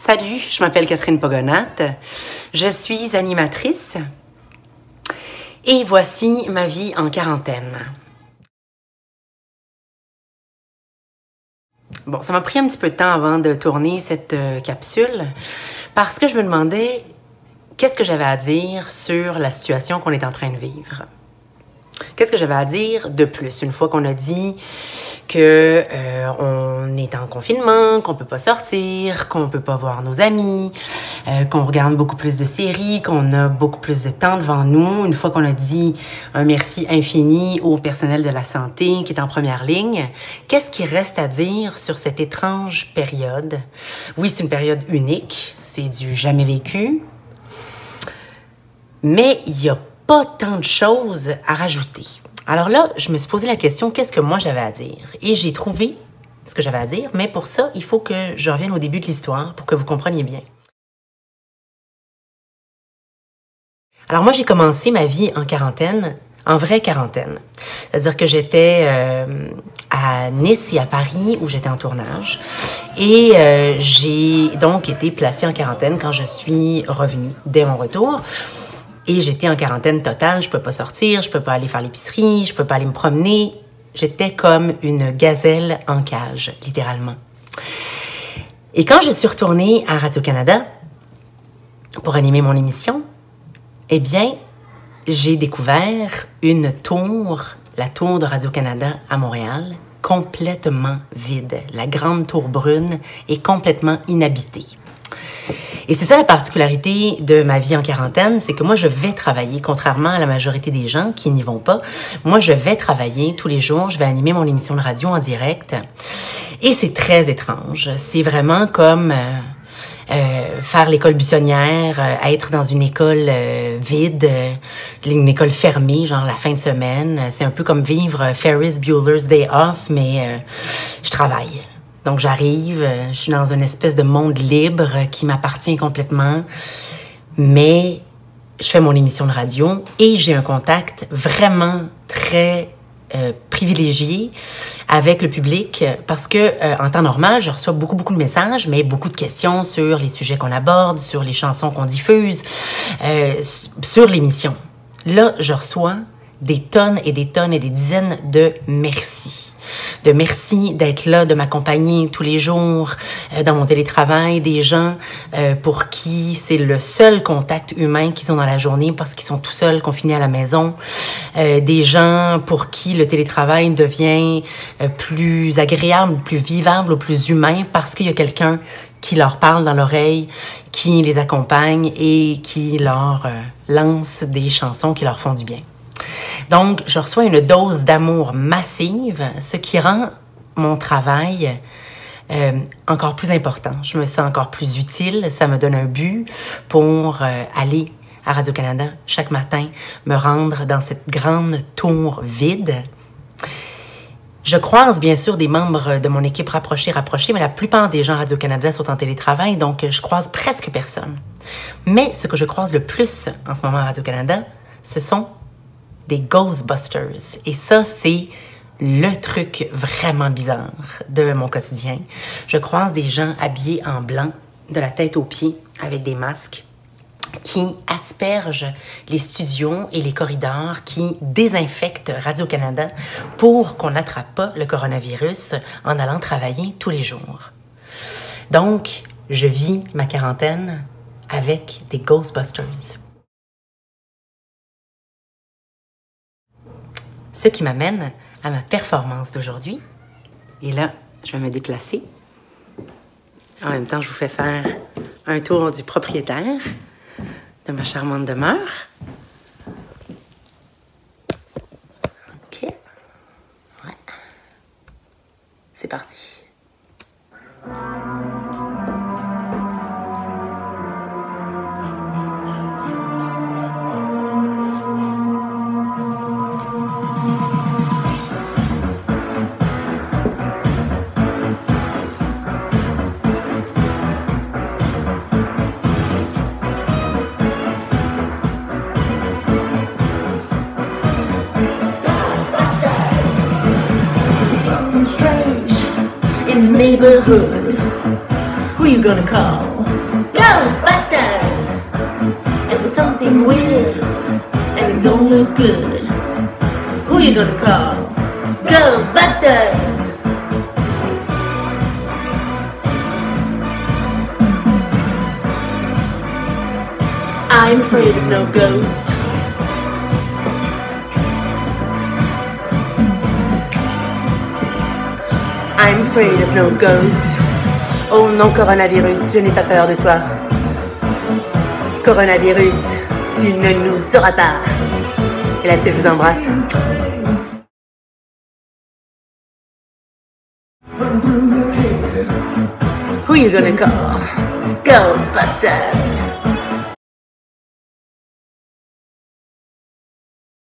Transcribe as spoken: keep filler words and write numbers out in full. Salut, je m'appelle Catherine Pogonat, je suis animatrice et voici ma vie en quarantaine. Bon, ça m'a pris un petit peu de temps avant de tourner cette euh, capsule parce que je me demandais qu'est-ce que j'avais à dire sur la situation qu'on est en train de vivre. Qu'est-ce que j'avais à dire de plus une fois qu'on a dit qu'on euh, est en confinement, qu'on ne peut pas sortir, qu'on ne peut pas voir nos amis, euh, qu'on regarde beaucoup plus de séries, qu'on a beaucoup plus de temps devant nous. Une fois qu'on a dit un merci infini au personnel de la santé qui est en première ligne, qu'est-ce qui reste à dire sur cette étrange période? Oui, c'est une période unique, c'est du jamais vécu, mais il n'y a pas tant de choses à rajouter. Alors là, je me suis posé la question, qu'est-ce que moi j'avais à dire? Et j'ai trouvé ce que j'avais à dire, mais pour ça, il faut que je revienne au début de l'histoire pour que vous compreniez bien. Alors moi, j'ai commencé ma vie en quarantaine, en vraie quarantaine. C'est-à-dire que j'étais euh, à Nice et à Paris où j'étais en tournage. Et euh, j'ai donc été placée en quarantaine quand je suis revenue dès mon retour. Et j'étais en quarantaine totale, je ne peux pas sortir, je ne peux pas aller faire l'épicerie, je ne peux pas aller me promener. J'étais comme une gazelle en cage, littéralement. Et quand je suis retournée à Radio-Canada pour animer mon émission, eh bien, j'ai découvert une tour, la tour de Radio-Canada à Montréal, complètement vide. La grande tour brune est complètement inhabitée. Et c'est ça la particularité de ma vie en quarantaine, c'est que moi, je vais travailler, contrairement à la majorité des gens qui n'y vont pas. Moi, je vais travailler tous les jours, je vais animer mon émission de radio en direct. Et c'est très étrange. C'est vraiment comme euh, euh, faire l'école buissonnière, euh, être dans une école euh, vide, euh, une école fermée, genre la fin de semaine. C'est un peu comme vivre euh, Ferris Bueller's Day Off, mais euh, je travaille. Donc, j'arrive, je suis dans une espèce de monde libre qui m'appartient complètement, mais je fais mon émission de radio et j'ai un contact vraiment très euh, privilégié avec le public parce que, euh, en temps normal, je reçois beaucoup, beaucoup de messages, mais beaucoup de questions sur les sujets qu'on aborde, sur les chansons qu'on diffuse, euh, sur l'émission. Là, je reçois des tonnes et des tonnes et des dizaines de merci. De merci d'être là, de m'accompagner tous les jours euh, dans mon télétravail, des gens euh, pour qui c'est le seul contact humain qu'ils ont dans la journée parce qu'ils sont tout seuls, confinés à la maison, euh, des gens pour qui le télétravail devient euh, plus agréable, plus vivable, plus humain parce qu'il y a quelqu'un qui leur parle dans l'oreille, qui les accompagne et qui leur euh, lance des chansons qui leur font du bien. Donc, je reçois une dose d'amour massive, ce qui rend mon travail euh, encore plus important. Je me sens encore plus utile, ça me donne un but pour euh, aller à Radio-Canada chaque matin, me rendre dans cette grande tour vide. Je croise bien sûr des membres de mon équipe rapprochée, rapprochée, mais la plupart des gens à Radio-Canada sont en télétravail, donc je croise presque personne. Mais ce que je croise le plus en ce moment à Radio-Canada, ce sont des Ghostbusters. Et ça, c'est le truc vraiment bizarre de mon quotidien. Je croise des gens habillés en blanc, de la tête aux pieds, avec des masques, qui aspergent les studios et les corridors, qui désinfectent Radio-Canada pour qu'on n'attrape pas le coronavirus en allant travailler tous les jours. Donc, je vis ma quarantaine avec des Ghostbusters. Ce qui m'amène à ma performance d'aujourd'hui. Et là, je vais me déplacer. En même temps, je vous fais faire un tour du propriétaire de ma charmante demeure. OK. Ouais. C'est parti. Strange in the neighborhood. Who you gonna call? Ghostbusters and do something weird and it don't look good. Who you gonna call? Ghostbusters! I'm afraid of no ghost. I'm afraid of no ghost. Oh non, coronavirus, je n'ai pas peur de toi. Coronavirus, tu ne nous sauras pas. Et là-dessus, je vous embrasse. Who you gonna call? Ghostbusters!